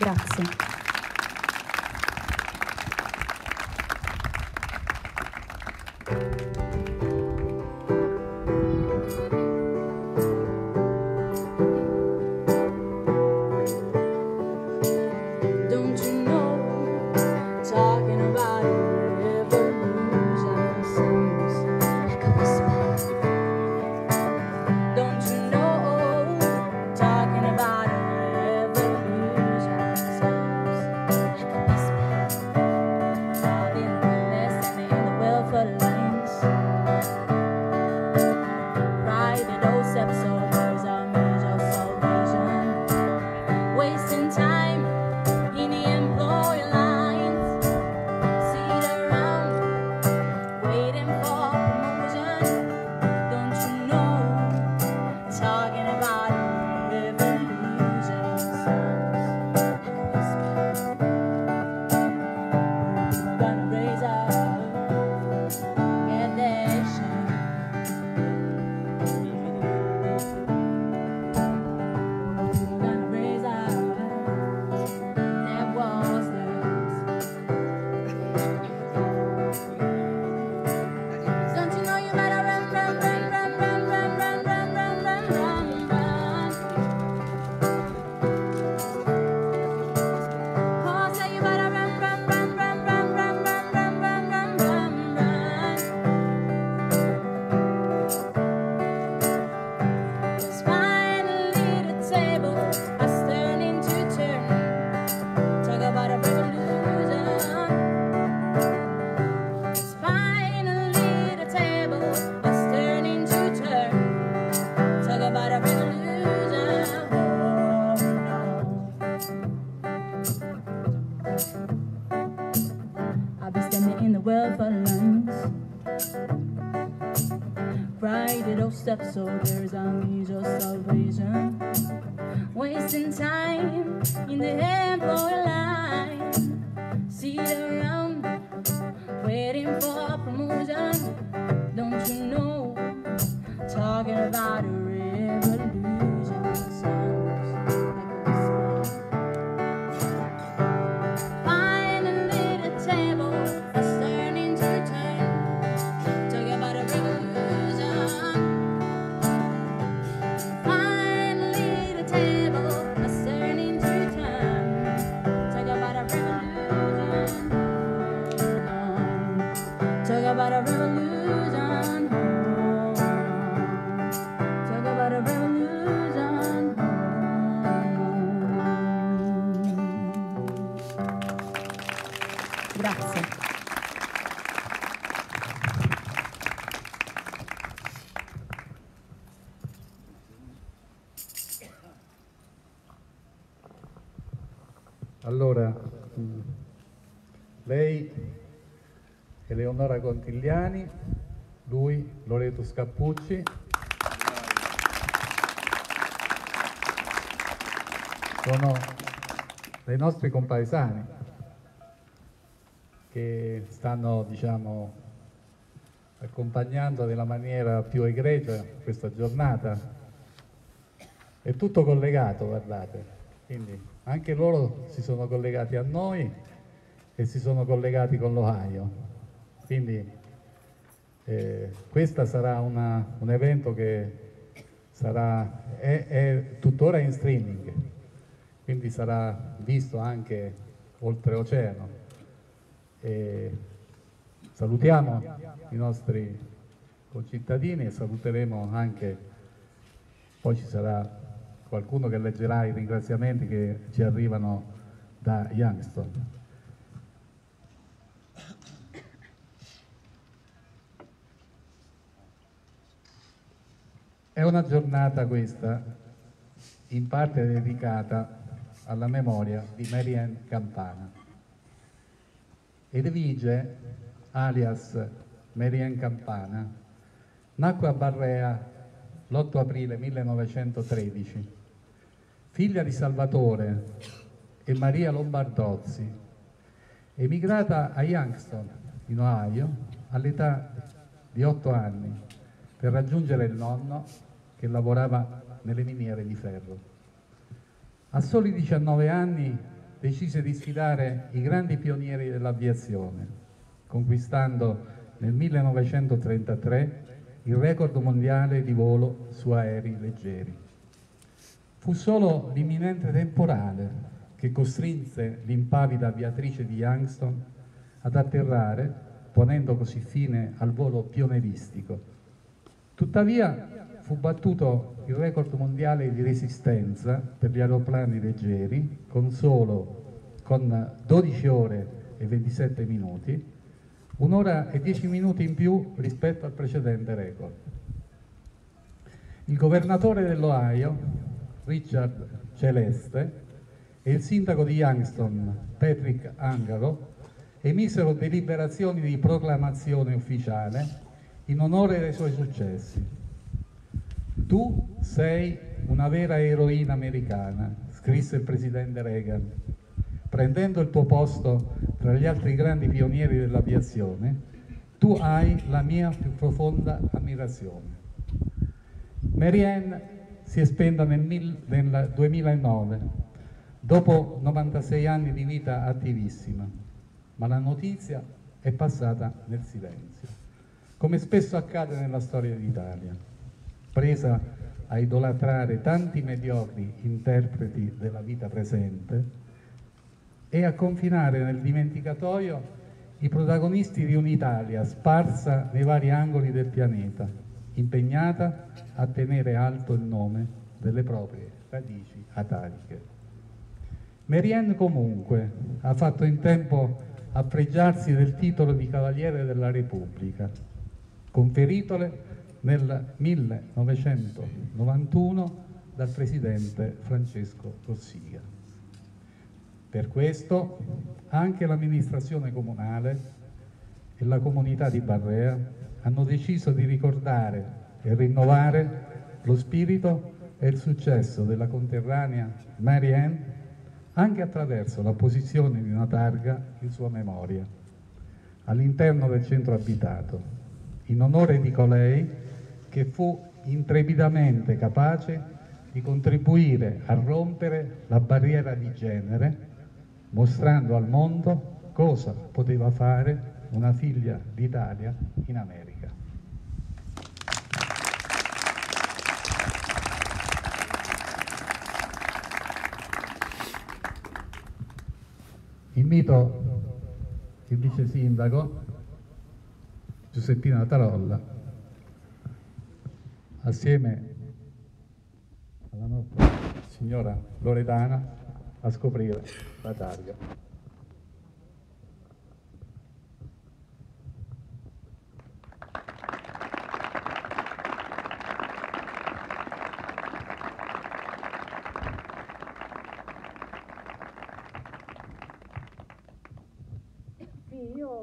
Grazie. So there is unusual salvation, wasting time in the employee line, sit around waiting for a promotion, don't you know, talking about a revolution, sounds like a whisper, finally the table. Allora, lei Eleonora Contigliani, lui Loreto Scappucci. Sono dei nostri compaesani che stanno, diciamo, accompagnando nella maniera più egregia questa giornata. È tutto collegato, guardate, quindi anche loro si sono collegati a noi e si sono collegati con l'Ohio, quindi questo sarà un evento che sarà, è tuttora in streaming, quindi sarà visto anche oltreoceano. Salutiamo i nostri concittadini, e saluteremo anche, poi ci sarà qualcuno che leggerà i ringraziamenti che ci arrivano da Youngstown. È una giornata questa in parte dedicata alla memoria di Mary Ann Campana. Edwige, alias Mary Ann Campana, nacque a Barrea l'8 aprile 1913, figlia di Salvatore e Maria Lombardozzi, emigrata a Youngstown, in Ohio, all'età di 8 anni, per raggiungere il nonno che lavorava nelle miniere di ferro. A soli 19 anni decise di sfidare i grandi pionieri dell'aviazione, conquistando nel 1933 il record mondiale di volo su aerei leggeri. Fu solo l'imminente temporale che costrinse l'impavida aviatrice di Youngstown ad atterrare, ponendo così fine al volo pionieristico. Tuttavia fu battuto il record mondiale di resistenza per gli aeroplani leggeri con 12 ore e 27 minuti, 1 ora e 10 minuti in più rispetto al precedente record. Il governatore dell'Ohio, Richard Celeste, e il sindaco di Youngstown, Patrick Angelo, emisero deliberazioni di proclamazione ufficiale in onore dei suoi successi. "Tu sei una vera eroina americana", scrisse il presidente Reagan, "prendendo il tuo posto tra gli altri grandi pionieri dell'aviazione. Tu hai la mia più profonda ammirazione." Mary Ann si è spenta nel 2009, dopo 96 anni di vita attivissima, ma la notizia è passata nel silenzio, come spesso accade nella storia d'Italia, presa a idolatrare tanti mediocri interpreti della vita presente e a confinare nel dimenticatoio i protagonisti di un'Italia sparsa nei vari angoli del pianeta, impegnata a tenere alto il nome delle proprie radici ataviche. Mary Ann comunque ha fatto in tempo a fregiarsi del titolo di Cavaliere della Repubblica, conferitole nel 1991 dal presidente Francesco Cossiga. Per questo anche l'amministrazione comunale e la comunità di Barrea hanno deciso di ricordare e rinnovare lo spirito e il successo della conterranea Mary Ann anche attraverso l'apposizione di una targa in sua memoria all'interno del centro abitato, in onore di colei che fu intrepidamente capace di contribuire a rompere la barriera di genere, mostrando al mondo cosa poteva fare una figlia d'Italia in America. Invito il vice sindaco Giuseppina Tarolla, assieme alla nostra signora Loredana, a scoprire la targa.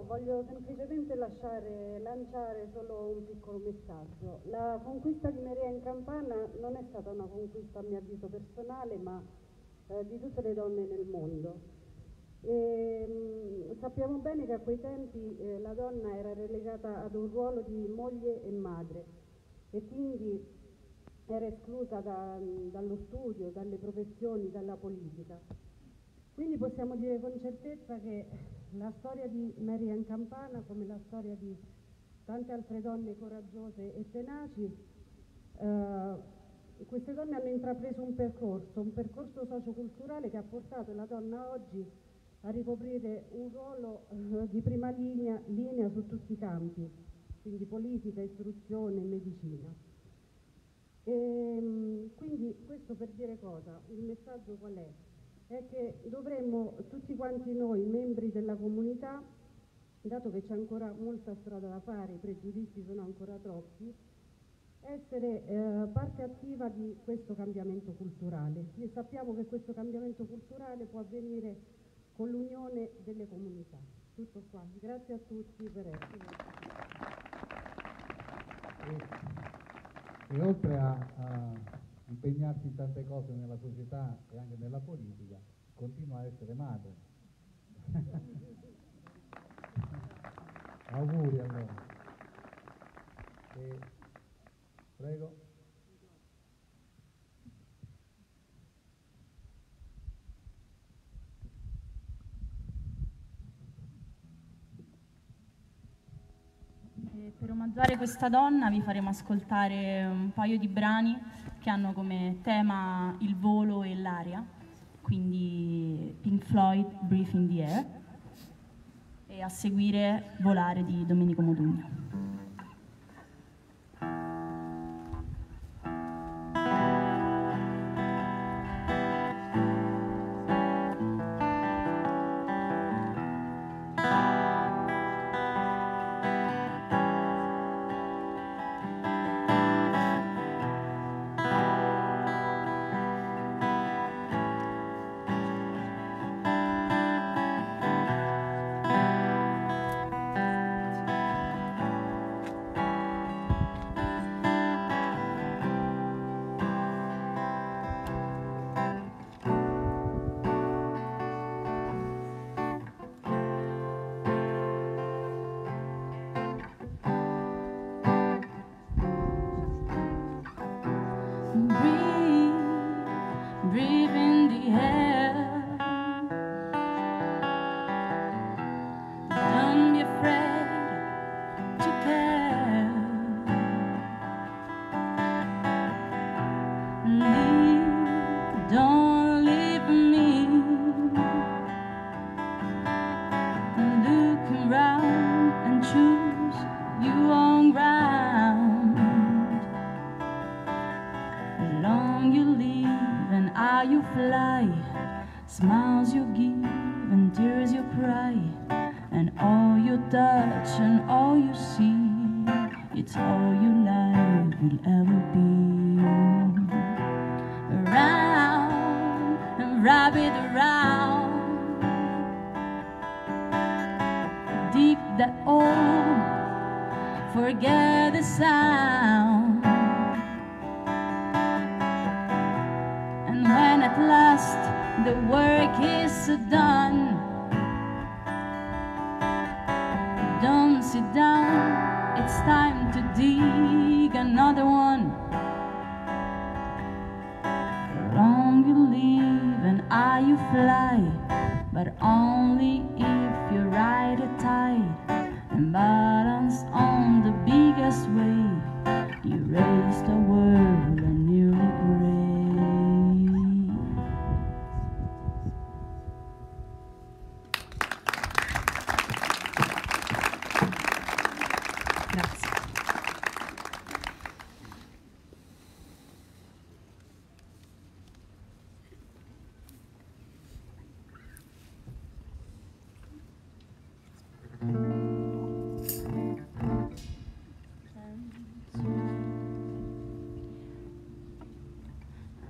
Voglio semplicemente lanciare solo un piccolo messaggio. La conquista di Mary Ann Campana non è stata una conquista, a mio avviso, personale, ma di tutte le donne nel mondo. Sappiamo bene che a quei tempi la donna era relegata ad un ruolo di moglie e madre, e quindi era esclusa dallo studio, dalle professioni, dalla politica. Quindi possiamo dire con certezza che la storia di Mary Ann Campana, come la storia di tante altre donne coraggiose e tenaci, queste donne hanno intrapreso un percorso socioculturale che ha portato la donna oggi a ricoprire un ruolo di prima linea su tutti i campi. quindi politica, istruzione e medicina. E, quindi questo per dire cosa? Il messaggio qual è? È che dovremmo tutti quanti noi, membri della comunità, dato che c'è ancora molta strada da fare, i pregiudizi sono ancora troppi, essere parte attiva di questo cambiamento culturale. Noi sappiamo che questo cambiamento culturale può avvenire con l'unione delle comunità. Tutto qua, grazie a tutti per essere. E oltre a impegnarsi in tante cose nella società e anche nella politica, continua a essere madre. Auguri allora. E prego. E per omaggiare questa donna vi faremo ascoltare un paio di brani che hanno come tema il volo e l'aria, quindi Pink Floyd, Breathe in the Air, e a seguire Volare di Domenico Modugno.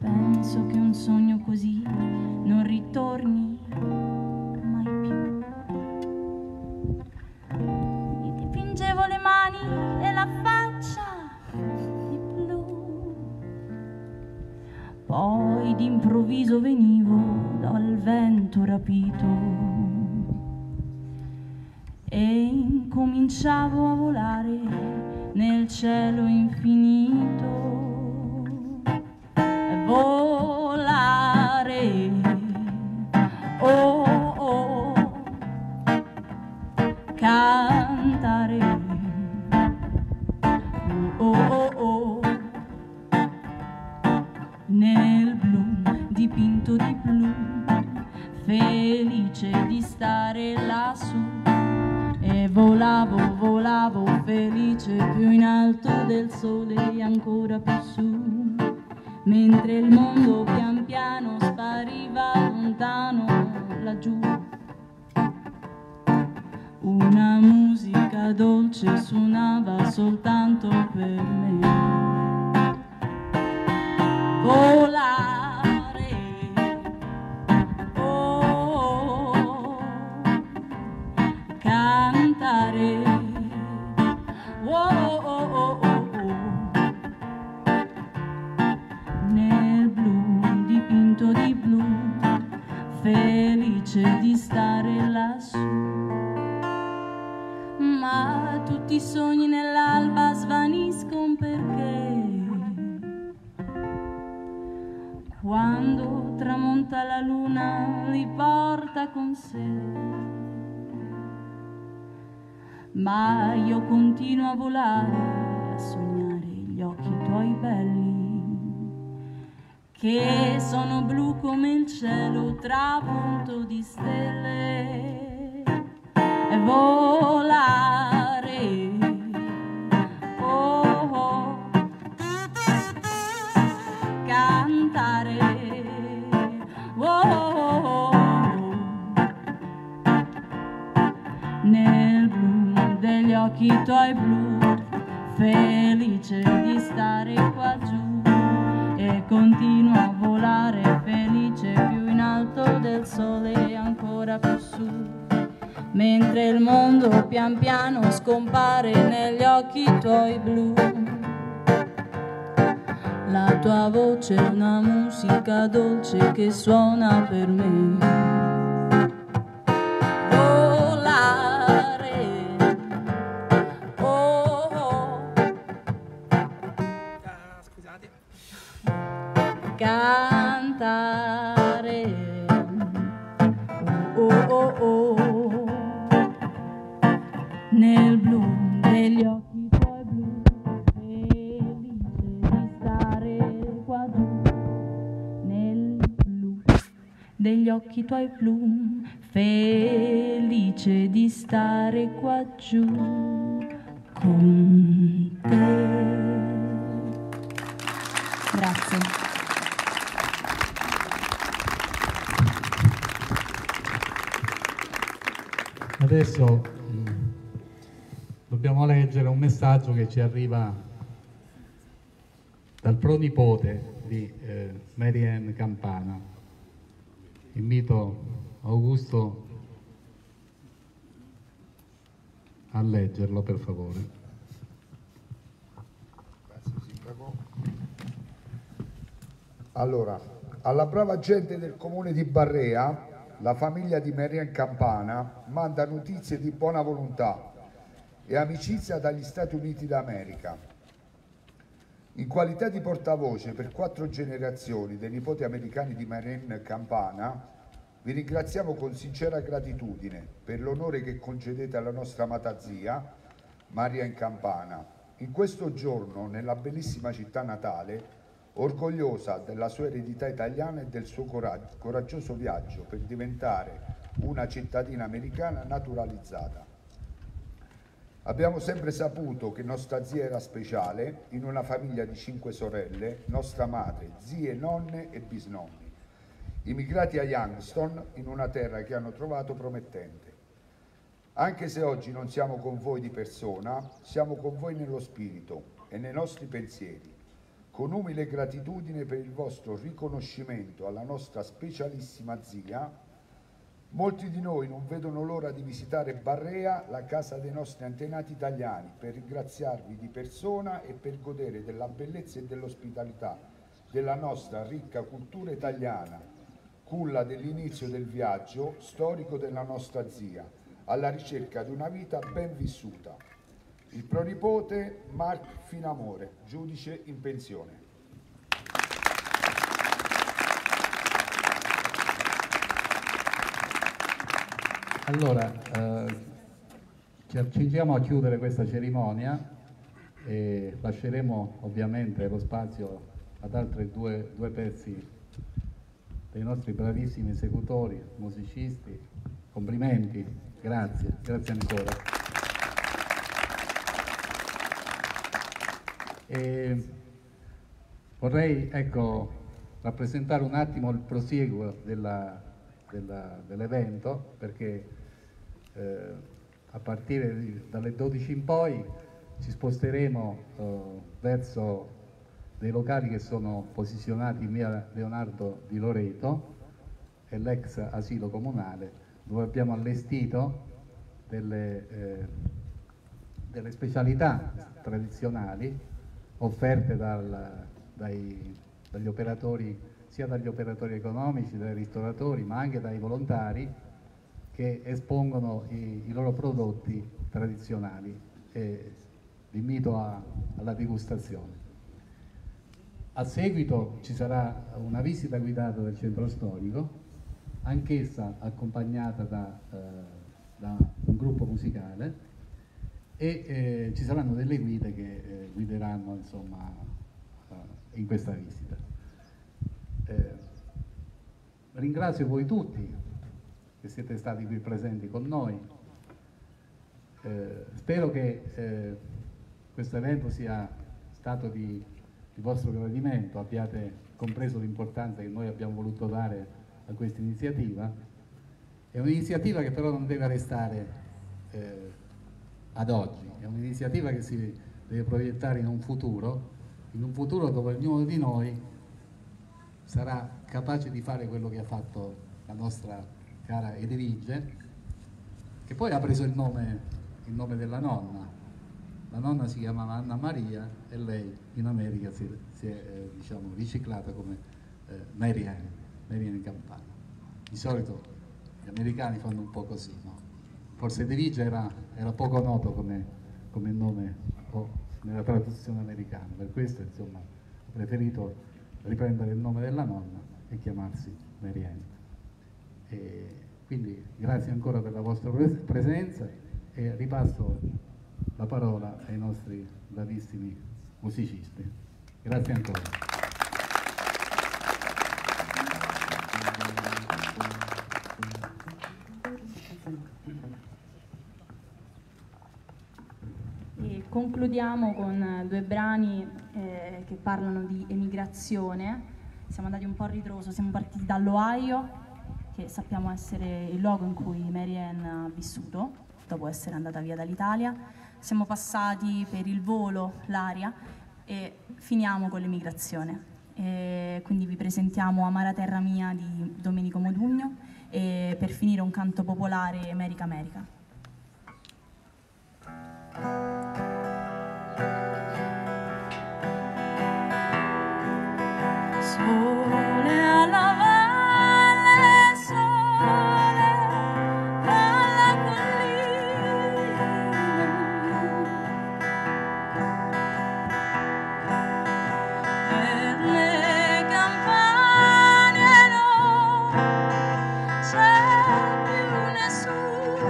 Penso che un sogno così non ritorni mai più. Gli dipingevo le mani e la faccia di blu. Poi d'improvviso venivo dal vento rapito e incominciavo a volare nel cielo infinito. Volare, oh, oh, cantare, oh, oh, oh, nel blu dipinto di blu, felice di stare lassù. Volavo, volavo. volavo felice più in alto del sole e ancora più su, mentre il mondo pian piano spariva lontano laggiù. Una musica dolce suonava soltanto per me. Volavo. Cantare, oh, oh, oh, oh. Nel blu dipinto di blu, felice di stare lassù. Ma tutti i sogni nell'alba svaniscono perché quando tramonta la luna li porta con sé. Ma io continuo a volare, a sognare gli occhi tuoi belli, che sono blu come il cielo tramonto di stelle. E volare, oh, oh. Cantare, oh, oh, oh. Nel blu degli occhi tuoi blu, felice di stare qua giù, e continuo a volare felice più in alto del sole e ancora più su, mentre il mondo pian piano scompare negli occhi tuoi blu. La tua voce è una musica dolce che suona per me. Cantare, oh, oh, oh, nel blu degli occhi tuoi blu, felice di stare qua giù, nel blu degli occhi tuoi blu, felice di stare qua giù con te. Grazie. Adesso dobbiamo leggere un messaggio che ci arriva dal pronipote di Mary Ann Campana. Invito Augusto a leggerlo, per favore. Grazie, Sindaco. Allora, alla brava gente del comune di Barrea, la famiglia di Mary Ann Campana manda notizie di buona volontà e amicizia dagli Stati Uniti d'America. In qualità di portavoce per 4 generazioni dei nipoti americani di Mary Ann Campana, vi ringraziamo con sincera gratitudine per l'onore che concedete alla nostra amata zia, Mary Ann Campana, in questo giorno nella bellissima città natale, orgogliosa della sua eredità italiana e del suo coraggioso viaggio per diventare una cittadina americana naturalizzata. Abbiamo sempre saputo che nostra zia era speciale, in una famiglia di 5 sorelle, nostra madre, zie, nonne e bisnonni, immigrati a Youngstown, in una terra che hanno trovato promettente. Anche se oggi non siamo con voi di persona, siamo con voi nello spirito e nei nostri pensieri, con umile gratitudine per il vostro riconoscimento alla nostra specialissima zia. Molti di noi non vedono l'ora di visitare Barrea, la casa dei nostri antenati italiani, per ringraziarvi di persona e per godere della bellezza e dell'ospitalità della nostra ricca cultura italiana, culla dell'inizio del viaggio storico della nostra zia, alla ricerca di una vita ben vissuta. Il pronipote Mark Finamore, giudice in pensione. Allora, ci accingiamo a chiudere questa cerimonia e lasceremo ovviamente lo spazio ad altri due pezzi dei nostri bravissimi esecutori, musicisti. Complimenti, grazie ancora. E vorrei, ecco, rappresentare un attimo il prosieguo dell'evento, perché a partire dalle 12 in poi ci sposteremo verso dei locali che sono posizionati in via Leonardo di Loreto e l'ex asilo comunale, dove abbiamo allestito delle specialità tradizionali offerte dagli operatori, sia dagli operatori economici, dai ristoratori, ma anche dai volontari che espongono i loro prodotti tradizionali. E vi invito alla degustazione. A seguito ci sarà una visita guidata del centro storico, anch'essa accompagnata da un gruppo musicale, e ci saranno delle guide che guideranno, insomma, in questa visita. Ringrazio voi tutti che siete stati qui presenti con noi. Spero che questo evento sia stato di vostro gradimento, abbiate compreso l'importanza che noi abbiamo voluto dare a questa iniziativa. È un'iniziativa che però non deve restare ad oggi, è un'iniziativa che si deve proiettare in un futuro dove ognuno di noi sarà capace di fare quello che ha fatto la nostra cara Edwige, che poi ha preso il nome della nonna. La nonna si chiamava Anna Maria e lei in America si è diciamo, riciclata come Mary Ann Campana. Di solito gli americani fanno un po' così, no? Forse Edwige era poco noto come nome nella traduzione americana, per questo, insomma, ho preferito riprendere il nome della nonna e chiamarsi Mary Ann. Quindi grazie ancora per la vostra presenza e ripasso la parola ai nostri bravissimi musicisti. Grazie ancora. Concludiamo con due brani che parlano di emigrazione. Siamo andati un po' a ritroso, siamo partiti dall'Ohio, che sappiamo essere il luogo in cui Mary Ann ha vissuto dopo essere andata via dall'Italia. Siamo passati per il volo, l'aria, e finiamo con l'emigrazione. Quindi vi presentiamo Amara Terra Mia di Domenico Modugno e per finire un canto popolare, America America. Sole alla valle, sole alla collina, per le campagne non c'è più nessuno.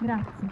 Grazie.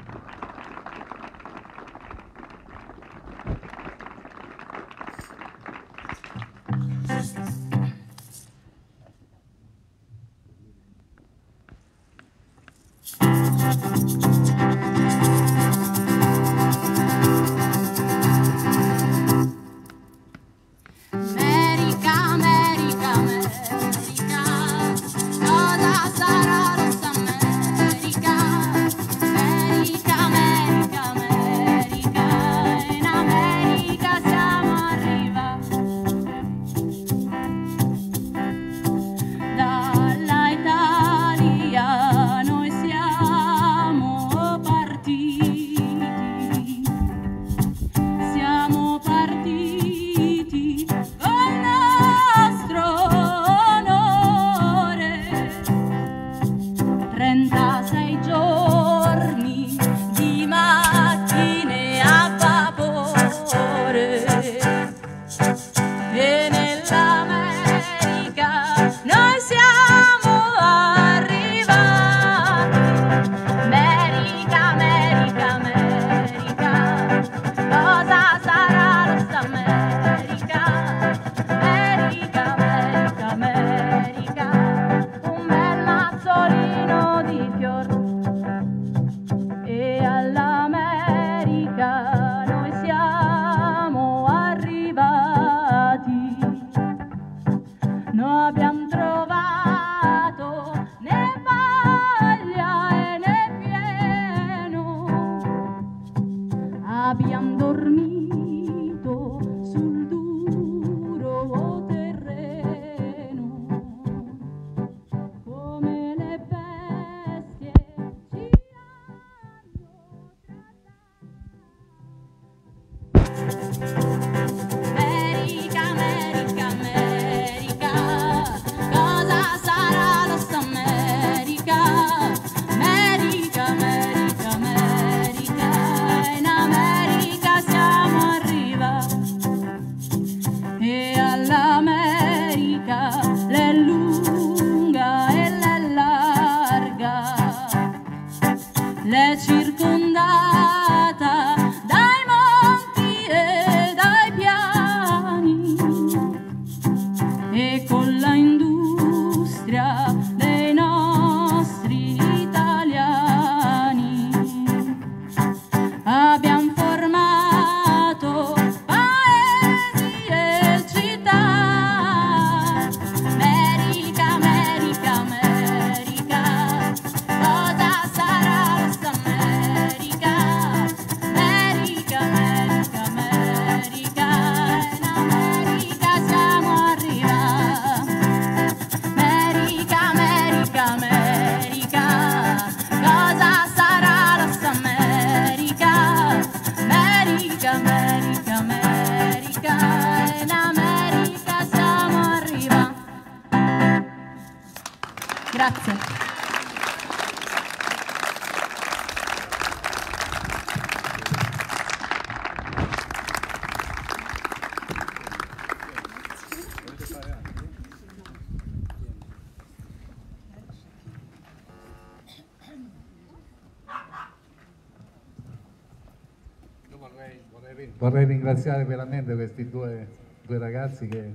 Vorrei ringraziare veramente questi due ragazzi che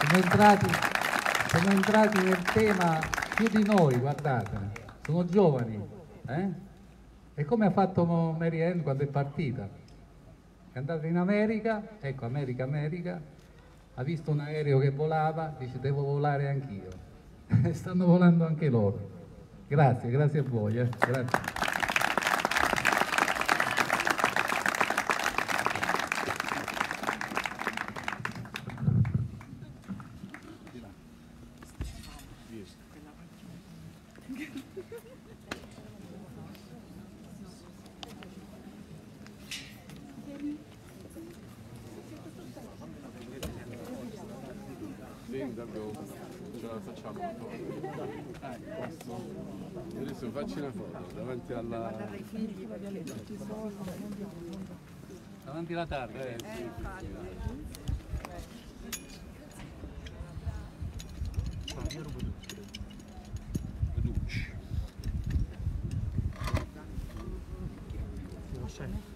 sono entrati nel tema più di noi, guardate, sono giovani. E come ha fatto Mary Ann quando è partita? È andata in America, ecco America, ha visto un aereo che volava, dice devo volare anch'io. Stanno volando anche loro. Grazie, grazie a voi. Grazie. Davanti alla targa, Sì.